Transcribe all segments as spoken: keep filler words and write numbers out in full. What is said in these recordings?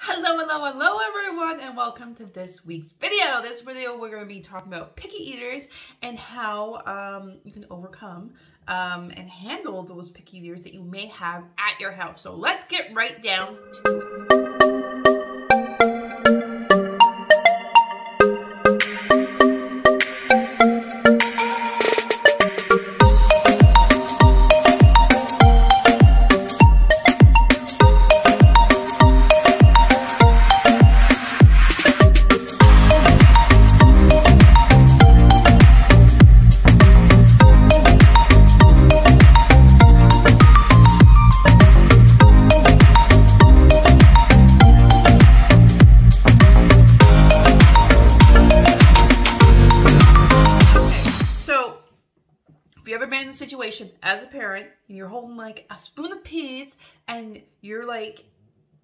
Hello, hello, hello everyone, and welcome to this week's video. This video we're going to be talking about picky eaters and how um, you can overcome um, and handle those picky eaters that you may have at your house. So let's get right down to it. Situation as a parent and you're holding like a spoon of peas and you're like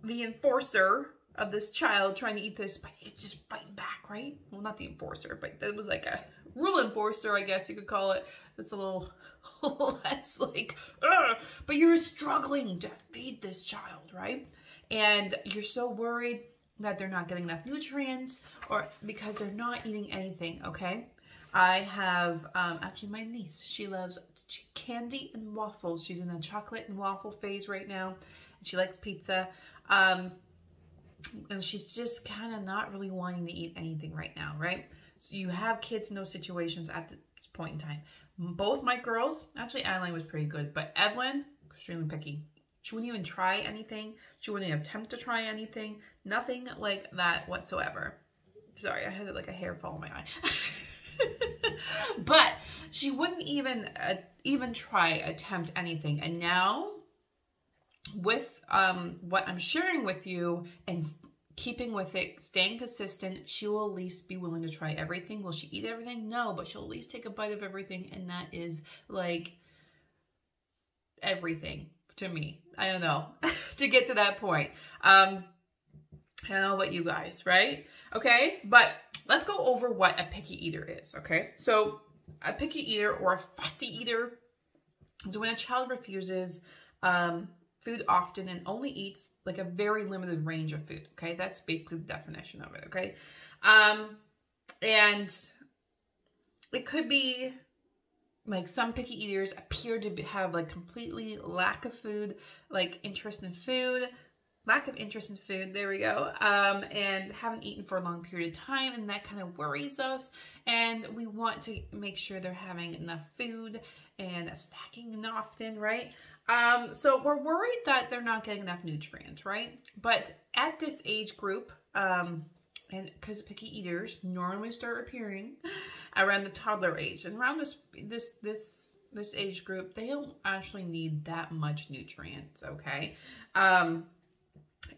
the enforcer of this child trying to eat this, but it's just fighting back, right? Well, not the enforcer, but that was like a rule enforcer, I guess you could call it. It's a little less like, ugh, but you're struggling to feed this child, right? And you're so worried that they're not getting enough nutrients or because they're not eating anything, okay? I have, um, actually my niece, she loves candy and waffles. She's in a chocolate and waffle phase right now. And she likes pizza. Um, and she's just kind of not really wanting to eat anything right now, right? So you have kids in those situations at this point in time. Both my girls, actually Adeline was pretty good, but Evelyn, extremely picky. She wouldn't even try anything. She wouldn't even attempt to try anything. Nothing like that whatsoever. Sorry, I had like a hair fall in my eye. But she wouldn't even uh, even try attempt anything. And now with um what I'm sharing with you and keeping with it, staying consistent, she will at least be willing to try everything. Will she eat everything? No, but she'll at least take a bite of everything, and that is like everything to me. I don't know. To get to that point. Um I don't know about you guys, right? Okay, but let's go over what a picky eater is, okay? So a picky eater or a fussy eater is when a child refuses um, food often and only eats like a very limited range of food, okay? That's basically the definition of it, okay? Um, and it could be like some picky eaters appear to have like completely lack of food, like interest in food, lack of interest in food, there we go, um, and haven't eaten for a long period of time, and that kind of worries us, and we want to make sure they're having enough food and snacking often, right? Um, so we're worried that they're not getting enough nutrients, right? But at this age group, um, and because picky eaters normally start appearing around the toddler age, and around this, this, this, this age group, they don't actually need that much nutrients, okay? Um,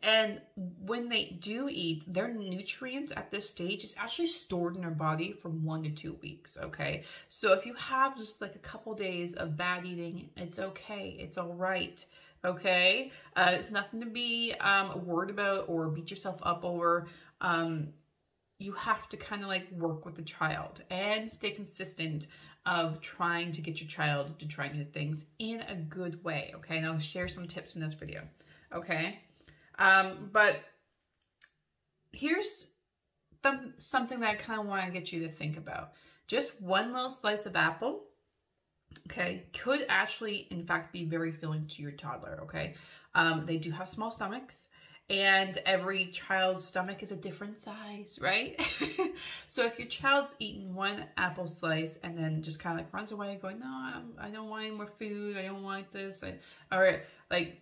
And when they do eat, their nutrients at this stage is actually stored in their body for one to two weeks, okay? So if you have just like a couple days of bad eating, it's okay. It's all right, okay? Uh, it's nothing to be um, worried about or beat yourself up over. Um, you have to kind of like work with the child and stay consistent of trying to get your child to try new things in a good way, okay? And I'll share some tips in this video, okay? Um, but here's th- something that I kind of want to get you to think about. Just one little slice of apple, okay, could actually, in fact, be very filling to your toddler, okay? Um, they do have small stomachs, and every child's stomach is a different size, right? So if your child's eating one apple slice and then just kind of like runs away going, no, I'm, I don't want any more food, I don't want this, I, or like,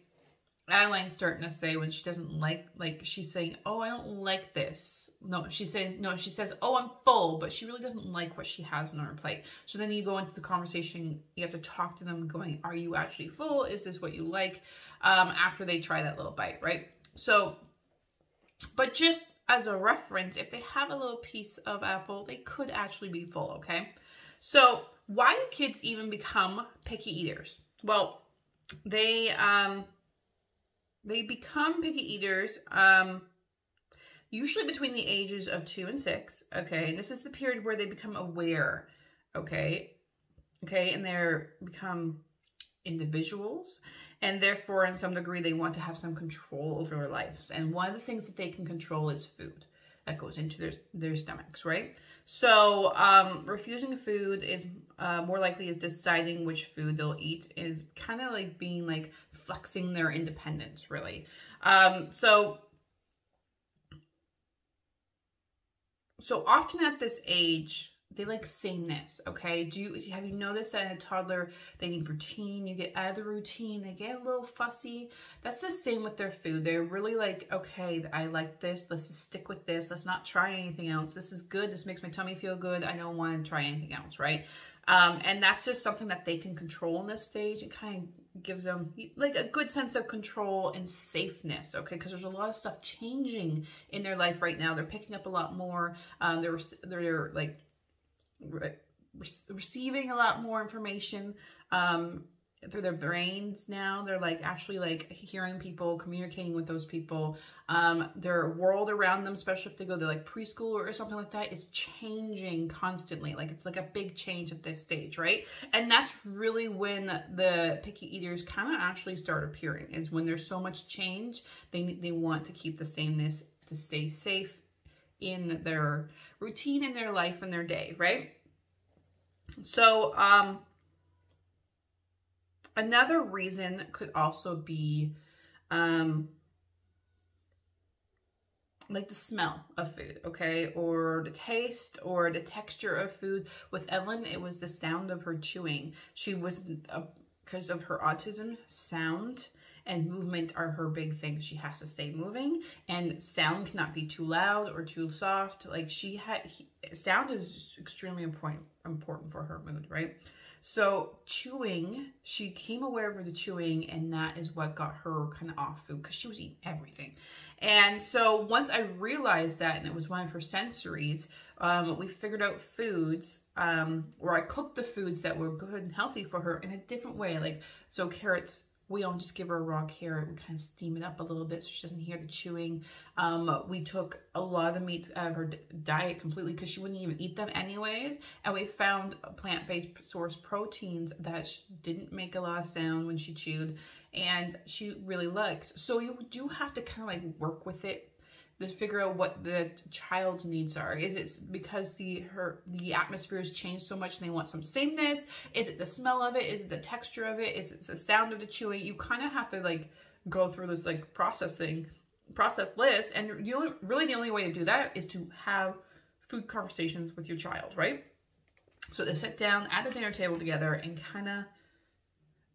Adeline's starting to say when she doesn't like, like she's saying, oh, I don't like this. No, she says, no, she says, oh, I'm full, but she really doesn't like what she has on her plate. So then you go into the conversation, you have to talk to them going, are you actually full? Is this what you like? Um, after they try that little bite, right? So, but just as a reference, if they have a little piece of apple, they could actually be full, okay? So why do kids even become picky eaters? Well, they, um, They become picky eaters um, usually between the ages of two and six, okay? And this is the period where they become aware, okay? Okay, and they become individuals, and therefore in some degree they want to have some control over their lives. And one of the things that they can control is food that goes into their, their stomachs, right? So um, refusing food is uh, more likely is deciding which food they'll eat, is kind of like being like flexing their independence, really. Um, so, so often at this age, they like sameness, okay? Do you, have you noticed that in a toddler, they need routine, you get out of the routine, they get a little fussy? That's the same with their food. They're really like, okay, I like this, let's just stick with this, let's not try anything else. This is good, this makes my tummy feel good, I don't want to try anything else, right? Um, and that's just something that they can control in this stage. It kind of gives them like a good sense of control and safeness, okay? Because there's a lot of stuff changing in their life right now. They're picking up a lot more. Um, they're, they're like, Re- receiving a lot more information um, through their brains now. They're like actually like hearing people, communicating with those people. Um, their world around them, especially if they go to like preschool or something like that, is changing constantly. Like it's like a big change at this stage, right? And that's really when the picky eaters kind of actually start appearing, is when there's so much change, they, they want to keep the sameness to stay safe in their routine, in their life, in their day, right? So um, another reason could also be um, like the smell of food, okay? Or the taste or the texture of food. With Evelyn, it was the sound of her chewing. She was, uh, because of her autism, sound and movement are her big thing. She has to stay moving, and sound cannot be too loud or too soft. Like she had, he, sound is extremely important, important for her mood, right? So chewing, she came aware of the chewing, and that is what got her kind of off food, because she was eating everything. And so once I realized that, and it was one of her sensories, um, we figured out foods, um, or I cooked the foods that were good and healthy for her in a different way. Like, so carrots, we don't just give her a raw carrot. We kind of steam it up a little bit so she doesn't hear the chewing. Um, we took a lot of the meats out of her diet completely, because she wouldn't even eat them anyways. And we found plant-based source proteins that didn't make a lot of sound when she chewed, and she really likes. So you do have to kind of like work with it to figure out what the child's needs are. Is it because the her the atmosphere has changed so much and they want some sameness? Is it the smell of it? Is it the texture of it? Is it the sound of the chewing? You kind of have to like go through this like process thing, process list. And the only, really the only way to do that is to have food conversations with your child, right? So they sit down at the dinner table together and kind of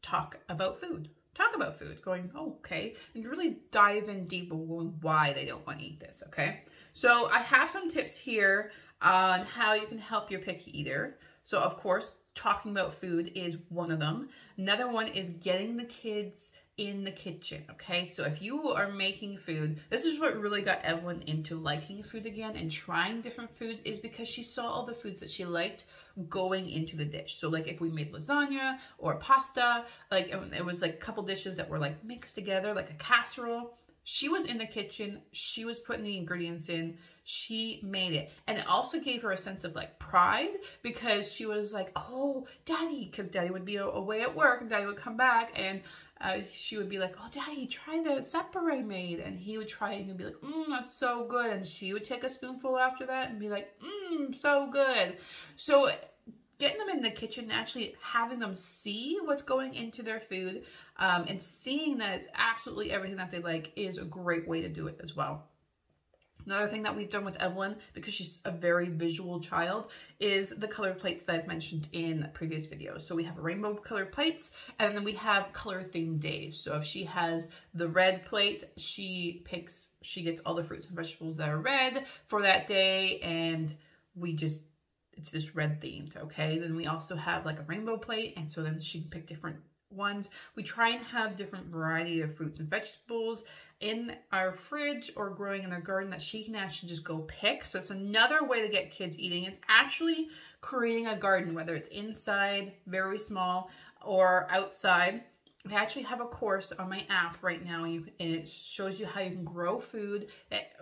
talk about food. Talk about food, going, oh, okay, and really dive in deep on why they don't want to eat this, okay? So I have some tips here on how you can help your picky eater. So of course, talking about food is one of them. Another one is getting the kids in the kitchen, okay? So if you are making food, this is what really got Evelyn into liking food again and trying different foods, is because she saw all the foods that she liked going into the dish. So like if we made lasagna or pasta, like it was like a couple dishes that were like mixed together, like a casserole, she was in the kitchen, she was putting the ingredients in, she made it. And it also gave her a sense of like pride, because she was like, oh, daddy, because daddy would be away at work and daddy would come back, and Uh, she would be like, oh, daddy, try the supper I made. And he would try it and he'd be like, mmm, that's so good. And she would take a spoonful after that and be like, mmm, so good. So getting them in the kitchen and actually having them see what's going into their food, um, and seeing that it's absolutely everything that they like, is a great way to do it as well. Another thing that we've done with Evelyn, because she's a very visual child, is the color plates that I've mentioned in previous videos. So we have rainbow color plates, and then we have color themed days. So if she has the red plate, she picks, she gets all the fruits and vegetables that are red for that day, and we just, it's just red themed, okay? Then we also have like a rainbow plate, and so then she can pick different ones. We try and have different variety of fruits and vegetables in our fridge or growing in their garden that she can actually just go pick. So it's another way to get kids eating. It's actually creating a garden, whether it's inside, very small, or outside. I actually have a course on my app right now, you, and it shows you how you can grow food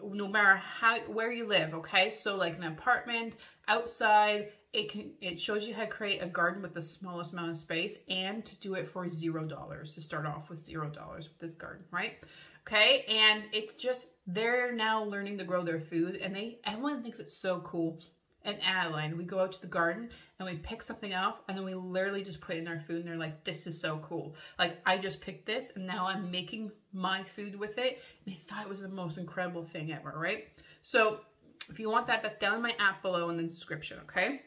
no matter how where you live, okay? So like an apartment, outside, it can it shows you how to create a garden with the smallest amount of space, and to do it for zero dollars, to start off with zero dollars with this garden, right? Okay, and it's just, they're now learning to grow their food, and they, everyone thinks it's so cool. And Adeline, we go out to the garden and we pick something off, and then we literally just put in our food, and they're like, this is so cool. Like, I just picked this and now I'm making my food with it. And they thought it was the most incredible thing ever, right? So if you want that, that's down in my app below in the description, okay?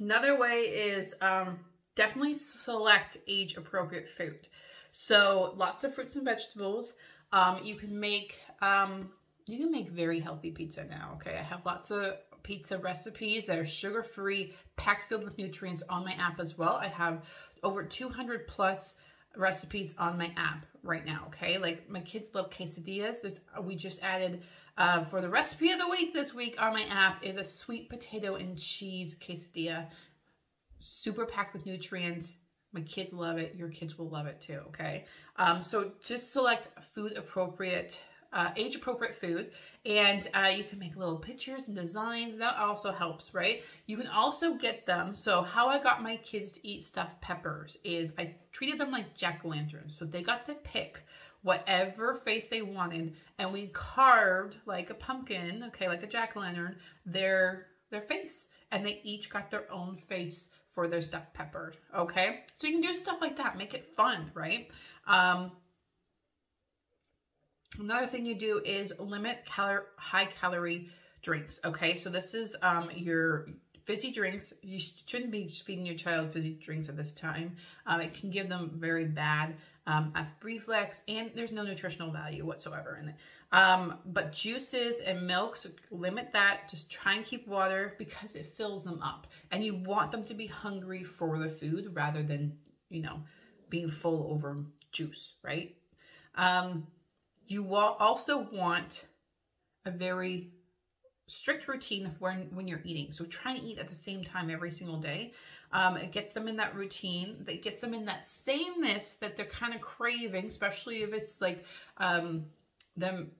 Another way is um, definitely select age appropriate food. So lots of fruits and vegetables. Um, you can make, um, you can make very healthy pizza now, okay? I have lots of pizza recipes that are sugar-free, packed filled with nutrients on my app as well. I have over two hundred plus recipes on my app right now, okay? Like, my kids love quesadillas. There's, we just added, uh, for the recipe of the week this week on my app, is a sweet potato and cheese quesadilla, super packed with nutrients. My kids love it. Your kids will love it too, okay? Um, so just select food appropriate, Uh, age-appropriate food, and uh, you can make little pictures and designs. That also helps, right? You can also get them. So how I got my kids to eat stuffed peppers is I treated them like jack-o'-lanterns. So they got to pick whatever face they wanted, and we carved like a pumpkin, okay, like a jack-o'-lantern, their, their face. And they each got their own face for their stuffed pepper, okay? So you can do stuff like that. Make it fun, right? Um, Another thing you do is limit calor high calorie drinks. Okay, so this is um, your fizzy drinks. You shouldn't be feeding your child fizzy drinks at this time. Um, it can give them very bad um, acid reflux, and there's no nutritional value whatsoever in it. Um, but juices and milks, limit that. Just try and keep water, because it fills them up, and you want them to be hungry for the food rather than, you know, being full over juice, right? Um, You also want a very strict routine of when, when you're eating. So try and eat at the same time every single day. Um, it gets them in that routine. It gets them in that sameness that they're kind of craving, especially if it's like um, them,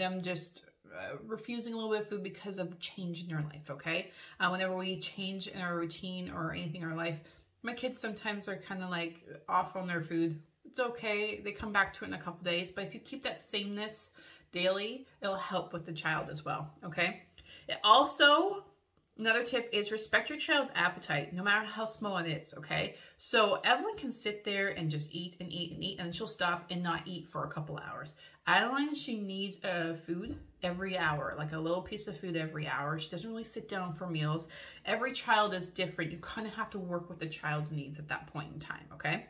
them just uh, refusing a little bit of food because of change in their life, okay? Uh, whenever we change in our routine or anything in our life, my kids sometimes are kind of like off on their food. It's okay, they come back to it in a couple days, but if you keep that sameness daily, it'll help with the child as well, okay? It also, another tip is respect your child's appetite, no matter how small it is, okay? So Evelyn can sit there and just eat and eat and eat, and she'll stop and not eat for a couple hours. Adeline, she needs uh, food every hour, like a little piece of food every hour. She doesn't really sit down for meals. Every child is different. You kind of have to work with the child's needs at that point in time, okay?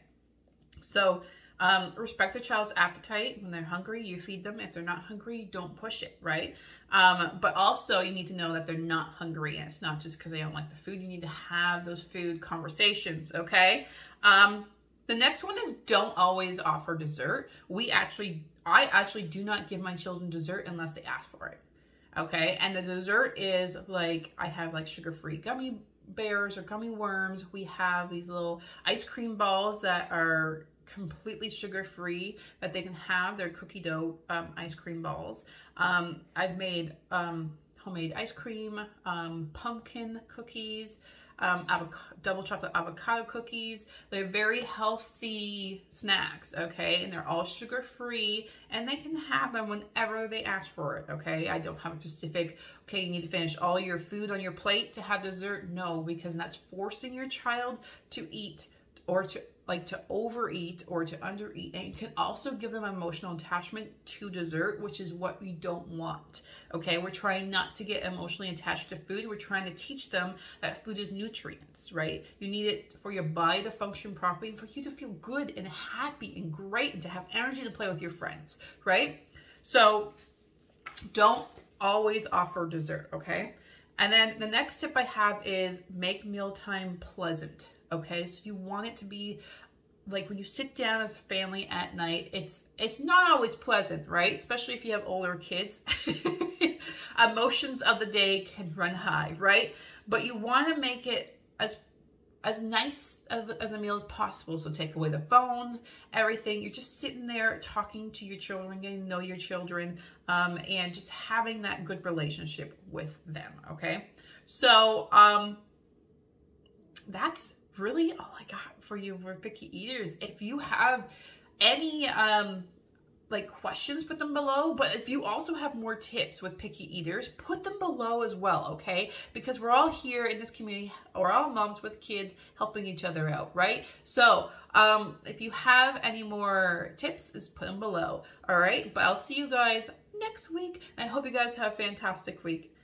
So um, respect a child's appetite. When they're hungry, you feed them. If they're not hungry, don't push it, right? Um, but also you need to know that they're not hungry, and it's not just because they don't like the food. You need to have those food conversations, okay? Um, the next one is don't always offer dessert. We actually, I actually do not give my children dessert unless they ask for it, okay? And the dessert is like, I have like sugar-free gummy bears or gummy worms. We have these little ice cream balls that are completely sugar-free that they can have. They're cookie dough um, ice cream balls. Um, I've made um, homemade ice cream, um, pumpkin cookies, um, double chocolate avocado cookies. They're very healthy snacks, okay? And they're all sugar-free, and they can have them whenever they ask for it, okay? I don't have a specific, okay, you need to finish all your food on your plate to have dessert. No, because that's forcing your child to eat or to like to overeat or to undereat. And you can also give them emotional attachment to dessert, which is what we don't want, okay? We're trying not to get emotionally attached to food. We're trying to teach them that food is nutrients, right? You need it for your body to function properly, and for you to feel good and happy and great, and to have energy to play with your friends, right? So don't always offer dessert, okay? And then the next tip I have is make mealtime pleasant. Okay, so you want it to be like when you sit down as a family at night, it's it's not always pleasant, right? Especially if you have older kids. Emotions of the day can run high, right? But you want to make it as as nice of as a meal as possible. So take away the phones, everything. You're just sitting there talking to your children, getting to know your children, um, and just having that good relationship with them, okay? So um, that's really all I got for you for picky eaters. If you have any um, like questions, put them below. But if you also have more tips with picky eaters, put them below as well, okay? Because we're all here in this community, we're all moms with kids helping each other out, right? So um, if you have any more tips, just put them below, all right? But I'll see you guys next week. I hope you guys have a fantastic week.